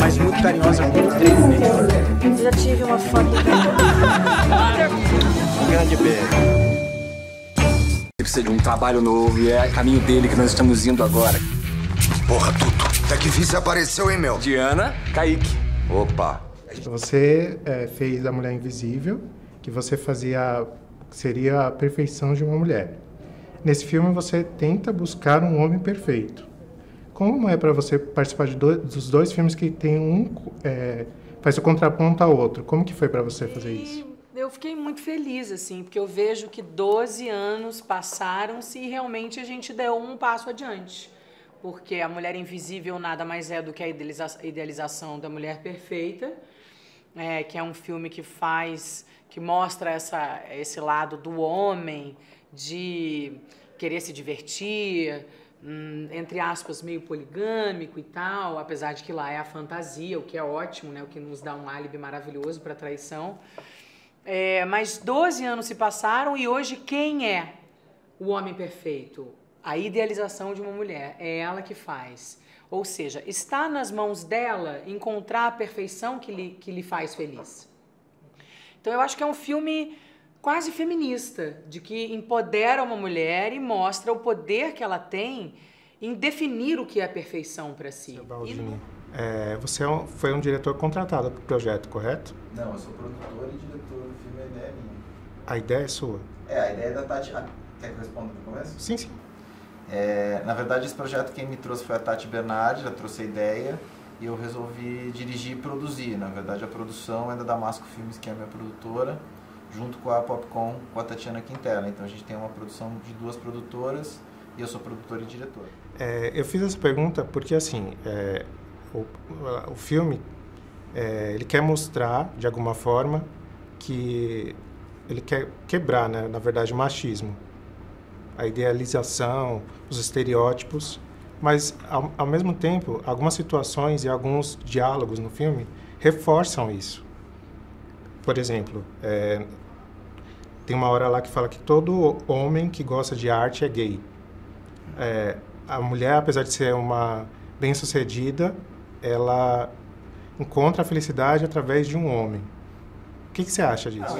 Mas muito carinhosa, muito triste. Já tive uma foto. Um grande beijo. Ele precisa de um trabalho novo e é o caminho dele que nós estamos indo agora. Porra, tudo. Até que vice apareceu, hein, meu? Diana, Kaique. Opa. Você fez A Mulher Invisível, que você fazia... seria a perfeição de uma mulher. Nesse filme você tenta buscar um homem perfeito. Como é para você participar de dos dois filmes que tem um... faz o contraponto ao outro? Como que foi para você fazer isso? Eu fiquei muito feliz, assim, porque eu vejo que 12 anos passaram-se e realmente a gente deu um passo adiante. Porque A Mulher Invisível nada mais é do que a idealização da mulher perfeita, que é um filme que faz, que mostra esse lado do homem, de querer se divertir, entre aspas, meio poligâmico e tal, apesar de que lá é a fantasia, o que é ótimo, né, o que nos dá um álibi maravilhoso para a traição. Mas 12 anos se passaram e hoje quem é o homem perfeito? A idealização de uma mulher, é ela que faz. Ou seja, está nas mãos dela encontrar a perfeição que lhe faz feliz. Então eu acho que é um filme quase feminista, de que empodera uma mulher e mostra o poder que ela tem em definir o que é a perfeição para si. Seu Baldini, você foi um diretor contratado para o projeto, correto? Não, eu sou produtor e diretor do filme, a ideia é minha. A ideia é sua? A ideia é da Tati. Quer que eu responda no começo? Sim, sim. Na verdade, esse projeto quem me trouxe foi a Tati Bernardi, ela trouxe a ideia e eu resolvi dirigir e produzir. Na verdade, a produção é da Damasco Filmes, que é a minha produtora, junto com a Popcom, com a Tatiana Quintero. Então a gente tem uma produção de duas produtoras e eu sou produtora e diretora. Eu fiz essa pergunta porque, assim, o filme, ele quer mostrar, de alguma forma, que ele quer quebrar, né, na verdade, o machismo, a idealização, os estereótipos, mas, ao mesmo tempo, algumas situações e alguns diálogos no filme reforçam isso. Por exemplo, tem uma hora lá que fala que todo homem que gosta de arte é gay. A mulher, apesar de ser uma bem-sucedida, ela encontra a felicidade através de um homem. O que você acha disso?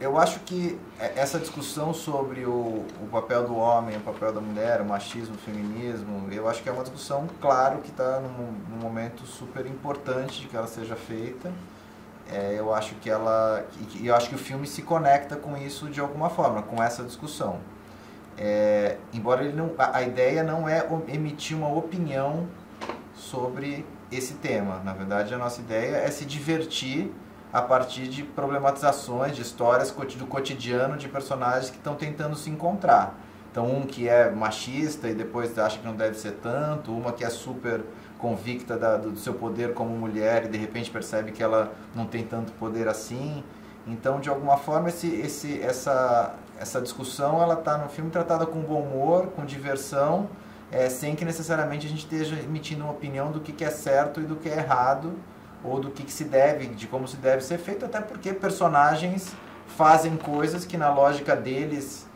Eu acho que essa discussão sobre o papel do homem, o papel da mulher, o machismo, o feminismo, eu acho que é uma discussão, claro, que está num momento super importante de que ela seja feita. Eu acho que eu acho que o filme se conecta com isso de alguma forma, com essa discussão. Embora ele não, a ideia não é emitir uma opinião sobre esse tema. Na verdade, a nossa ideia é se divertir a partir de problematizações, de histórias do cotidiano de personagens que estão tentando se encontrar. Então, um que é machista e depois acha que não deve ser tanto, uma que é super convicta do seu poder como mulher e de repente percebe que ela não tem tanto poder assim. Então, de alguma forma, essa discussão, ela está no filme tratada com bom humor, com diversão, sem que necessariamente a gente esteja emitindo uma opinião do que é certo e do que é errado, ou do que se deve, de como se deve ser feito, até porque personagens fazem coisas que na lógica deles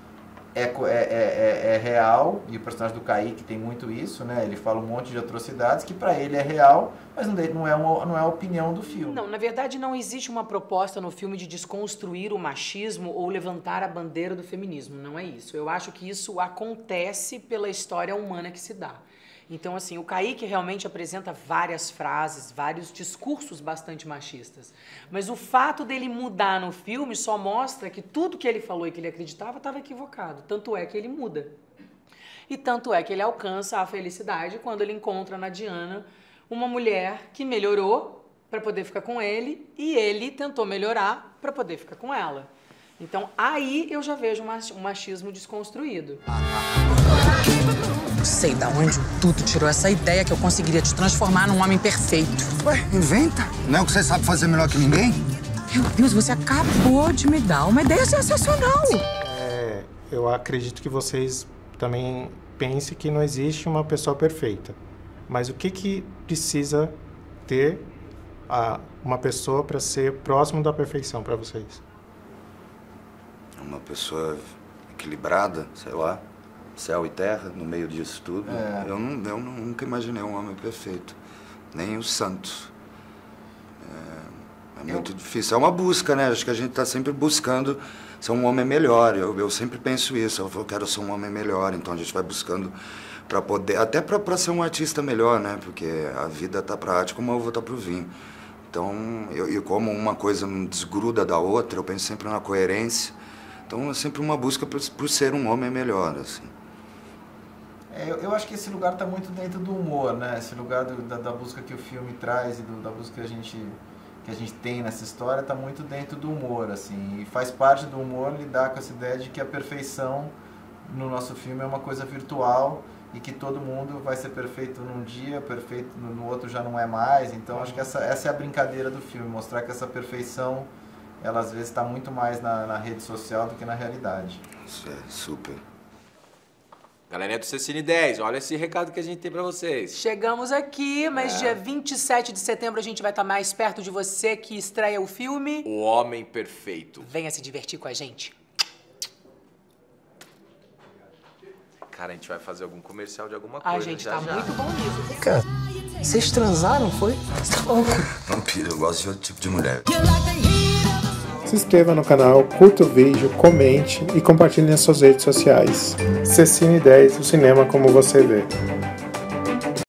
é real, e o personagem do Kaique tem muito isso, né? Ele fala um monte de atrocidades que para ele é real, mas não é a opinião do filme. Não, na verdade não existe uma proposta no filme de desconstruir o machismo ou levantar a bandeira do feminismo, não é isso. Eu acho que isso acontece pela história humana que se dá. Então, assim, o Kaique realmente apresenta várias frases, vários discursos bastante machistas. Mas o fato dele mudar no filme só mostra que tudo que ele falou e que ele acreditava estava equivocado. Tanto é que ele muda. E tanto é que ele alcança a felicidade quando ele encontra na Diana uma mulher que melhorou para poder ficar com ele e ele tentou melhorar para poder ficar com ela. Então, aí eu já vejo um machismo desconstruído. Não sei de onde o Tuto tirou essa ideia que eu conseguiria te transformar num homem perfeito. Ué, inventa. Não é o que você sabe fazer melhor que ninguém? Meu Deus, você acabou de me dar uma ideia sensacional. Eu acredito que vocês também pensem que não existe uma pessoa perfeita. Mas o que precisa ter uma pessoa para ser próximo da perfeição para vocês? Uma pessoa equilibrada, sei lá. céu e terra no meio disso tudo. É. Eu nunca imaginei um homem perfeito, nem um santo. É muito difícil. É uma busca, né? Acho que a gente está sempre buscando ser um homem melhor. Eu sempre penso isso. Eu quero ser um homem melhor. Então a gente vai buscando para poder, até para ser um artista melhor, né? Porque a vida está para a arte como a uva está para o vinho. Então, e como uma coisa não desgruda da outra, eu penso sempre na coerência. Então é sempre uma busca por ser um homem melhor, assim. É, eu acho que esse lugar está muito dentro do humor, né? Esse lugar da busca que o filme traz e da busca que a gente tem nessa história está muito dentro do humor, assim. E faz parte do humor lidar com essa ideia de que a perfeição no nosso filme é uma coisa virtual e que todo mundo vai ser perfeito num dia, perfeito no outro já não é mais. Então acho que essa é a brincadeira do filme, mostrar que essa perfeição, ela às vezes está muito mais na rede social do que na realidade. Isso é super. Galerinha do Cecine 10, olha esse recado que a gente tem pra vocês. Chegamos aqui, mas dia 27 de setembro a gente vai estar mais perto de você, que estreia o filme O Homem Perfeito. Venha se divertir com a gente. Cara, a gente vai fazer algum comercial de alguma coisa. Ai, gente, já, tá já. Muito bom isso. Cara, vocês transaram, foi? Você tá louco? Vampiro, eu gosto de outro tipo de mulher. Se inscreva no canal, curta o vídeo, comente e compartilhe nas suas redes sociais. Cecine 10, o cinema como você vê.